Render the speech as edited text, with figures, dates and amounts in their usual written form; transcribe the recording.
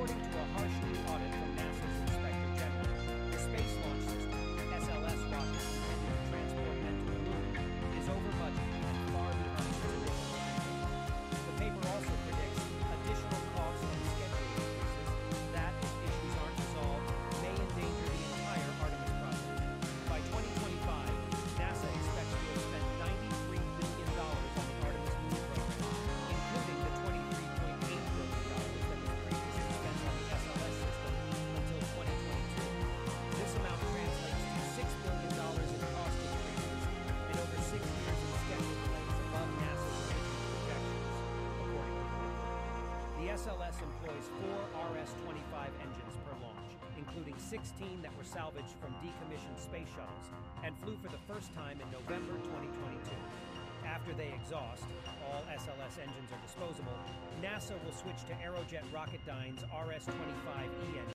according to a harsh new audit from NASA's Inspector General. The Space Launch System, SLS rocket, intended to transport men to the moon, is over budget and far beyond its original plan. The paper also predicts additional costs and schedule increases that, if issues aren't resolved, may endanger the entire Artemis project. By 2025, NASA expects to have spent $93 billion on the Artemis moon program, including the $23.8 billion that was previously spent on the SLS system until 2022. This amount translates to $6 billion in cost increases and over 6 years in schedule delays above NASA's original projections, accordingly. The SLS employs 4 RS-25 engines per launch, including 16 that were salvaged from decommissioned space shuttles and flew for the first time in November 2022. After they exhaust, all SLS engines are disposable, NASA will switch to Aerojet Rocketdyne's RS-25E engine.